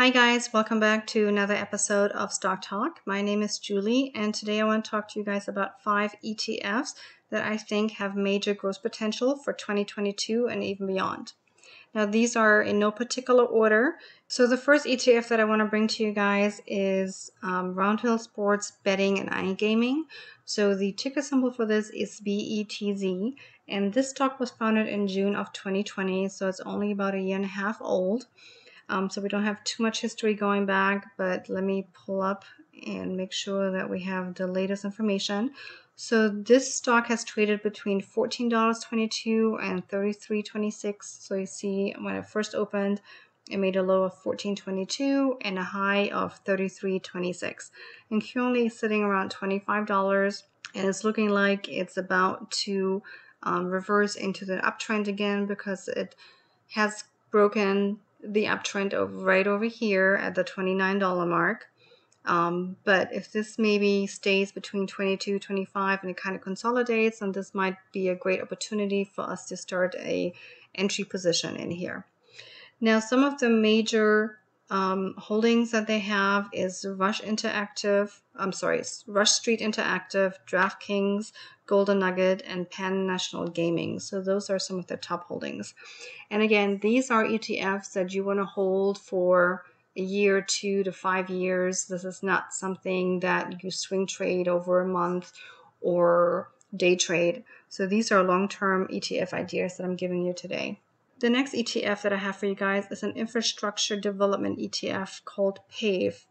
Hi guys, welcome back to another episode of Stock Talk. My name is Julie, and today I want to talk to you guys about 5 ETFs that I think have major growth potential for 2022 and even beyond. Now these are in no particular order. So the first ETF that I want to bring to you guys is Roundhill Sports Betting and iGaming. So the ticker symbol for this is BETZ, and this stock was founded in June of 2020, so it's only about a year and a half old. So we don't have too much history going back, but let me pull up and make sure that we have the latest information. So this stock has traded between $14.22 and $33.26. So you see when it first opened, it made a low of $14.22 and a high of $33.26. And currently sitting around $25, and it's looking like it's about to reverse into the uptrend again because it has broken the uptrend of right over here at the $29 mark. But if this maybe stays between 22-25 and it kind of consolidates, then this might be a great opportunity for us to start a entry position in here. Now some of the major holdings that they have is Rush Street Interactive, DraftKings, Golden Nugget, and Penn National Gaming. So those are some of their top holdings. And again, these are ETFs that you want to hold for a year, 2 to 5 years. This is not something that you swing trade over a month or day trade. So these are long-term ETF ideas that I'm giving you today. The next ETF that I have for you guys is an infrastructure development ETF called PAVE.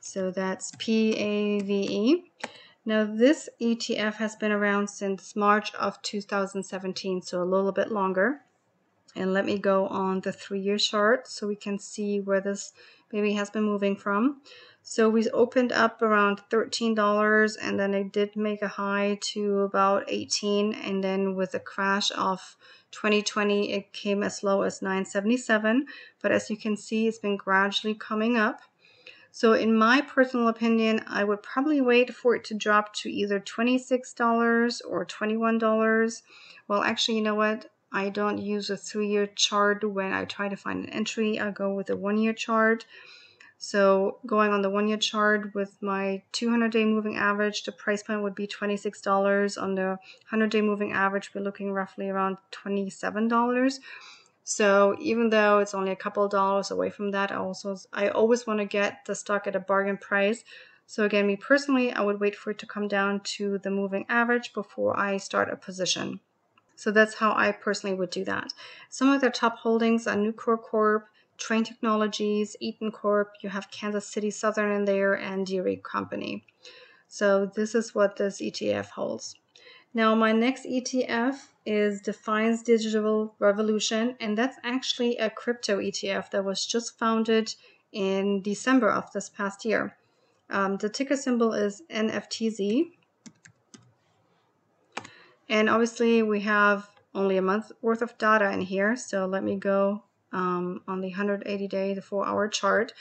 So that's PAVE. Now this ETF has been around since March of 2017, so a little bit longer. And let me go on the 3-year chart so we can see where this baby has been moving from. So we opened up around $13, and then it did make a high to about $18, and then with a crash of 2020 it came as low as $9.77, but as you can see it's been gradually coming up. So in my personal opinion, I would probably wait for it to drop to either $26 or $21. Well, actually, you know what, I don't use a 3-year chart when I try to find an entry. I go with a 1-year chart. So going on the 1-year chart with my 200-day moving average, the price point would be $26. On the 100-day moving average, we're looking roughly around $27. So even though it's only a couple of dollars away from that, I always want to get the stock at a bargain price. So again, me personally, I would wait for it to come down to the moving average before I start a position. So that's how I personally would do that. Some of their top holdings are Nucor Corp, Train Technologies, Eaton Corp, you have Kansas City Southern in there, and Deere Company. So this is what this ETF holds. Now my next ETF is Defiance Digital Revolution, and that's actually a crypto ETF that was just founded in December of this past year. The ticker symbol is NFTZ. And obviously we have only a month worth of data in here, so let me go on the 180-day, the 4-hour chart.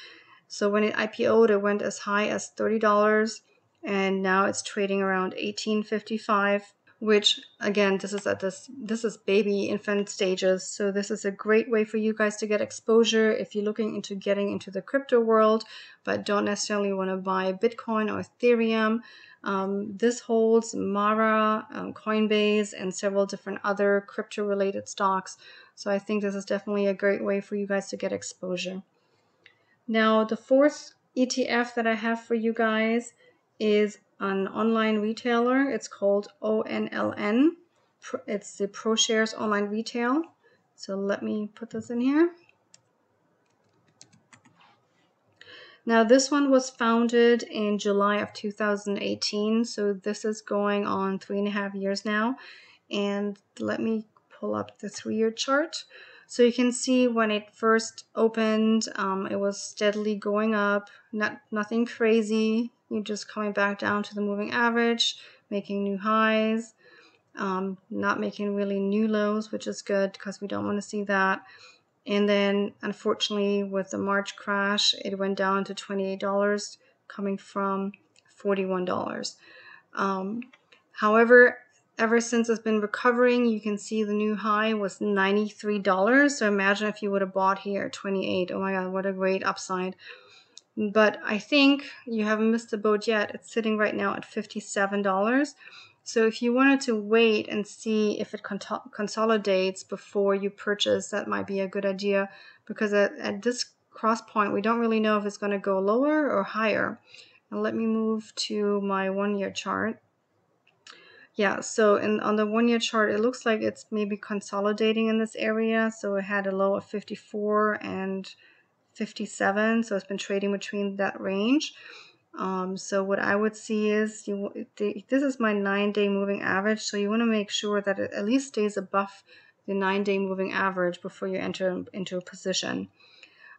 So when it IPO'd, it went as high as $30, and now it's trading around $18.55, which again, this is baby infant stages. So this is a great way for you guys to get exposure if you're looking into getting into the crypto world, but don't necessarily want to buy Bitcoin or Ethereum. This holds Mara, Coinbase, and several different other crypto-related stocks. So I think this is definitely a great way for you guys to get exposure. Now, the fourth ETF that I have for you guys is an online retailer. It's called ONLN. It's the ProShares Online Retail. So let me put this in here. Now this one was founded in July of 2018, so this is going on 3.5 years now. And let me pull up the 3-year chart. So you can see when it first opened, it was steadily going up, nothing crazy. You're just coming back down to the moving average, making new highs, not making really new lows, which is good because we don't want to see that. And then, unfortunately, with the March crash, it went down to $28, coming from $41. However, Ever since it's been recovering, you can see the new high was $93. So imagine if you would have bought here at 28. Oh my God, what a great upside. But I think you haven't missed the boat yet. It's sitting right now at $57. So if you wanted to wait and see if it consolidates before you purchase, that might be a good idea, because at this cross point, we don't really know if it's going to go lower or higher. And let me move to my one-year chart. Yeah, so on the one-year chart, it looks like it's maybe consolidating in this area. So it had a low of 54 and 57. So it's been trading between that range. So what I would see is, this is my 9-day moving average. So you want to make sure that it at least stays above the 9-day moving average before you enter into a position.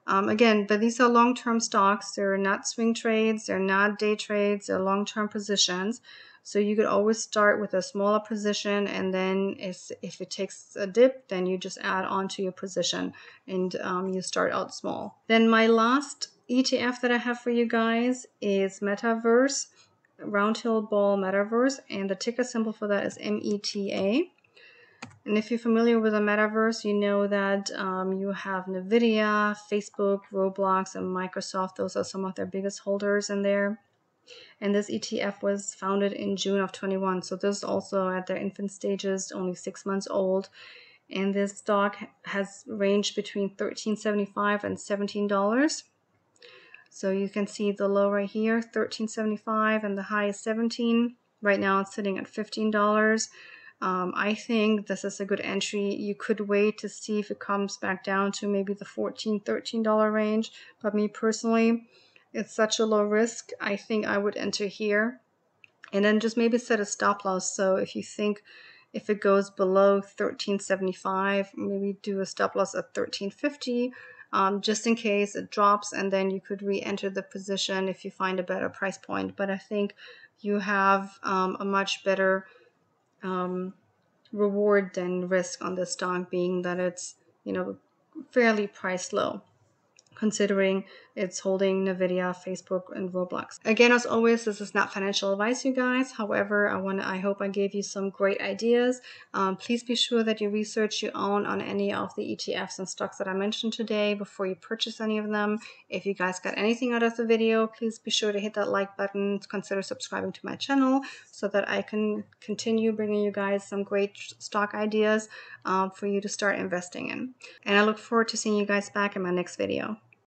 Again, but these are long-term stocks. They're not swing trades. They're not day trades. They're long-term positions. So you could always start with a smaller position, and then if it takes a dip, then you just add on to your position, and you start out small. Then my last ETF that I have for you guys is Metaverse, Roundhill Ball Metaverse, and the ticker symbol for that is META. And if you're familiar with the metaverse, you know that you have Nvidia, Facebook, Roblox, and Microsoft. Those are some of their biggest holders in there. And this ETF was founded in June of 21. So this is also at their infant stages, only 6 months old. And this stock has ranged between $13.75 and $17. So you can see the low right here, $13.75, and the high is $17. Right now it's sitting at $15. I think this is a good entry. You could wait to see if it comes back down to maybe the $14, $13 range. But me personally, it's such a low risk. I think I would enter here and then just maybe set a stop loss. So if you think if it goes below $13.75, maybe do a stop loss at $13.50 just in case it drops, and then you could re-enter the position if you find a better price point. But I think you have a much better reward than risk on this stock, being that it's, you know, fairly priced low, considering it's holding Nvidia, Facebook, and Roblox. Again, as always, this is not financial advice, you guys. However, I hope I gave you some great ideas. Please be sure that you research your own on any of the ETFs and stocks that I mentioned today before you purchase any of them. If you guys got anything out of the video, please be sure to hit that like button. Consider subscribing to my channel so that I can continue bringing you guys some great stock ideas for you to start investing in. And I look forward to seeing you guys back in my next video.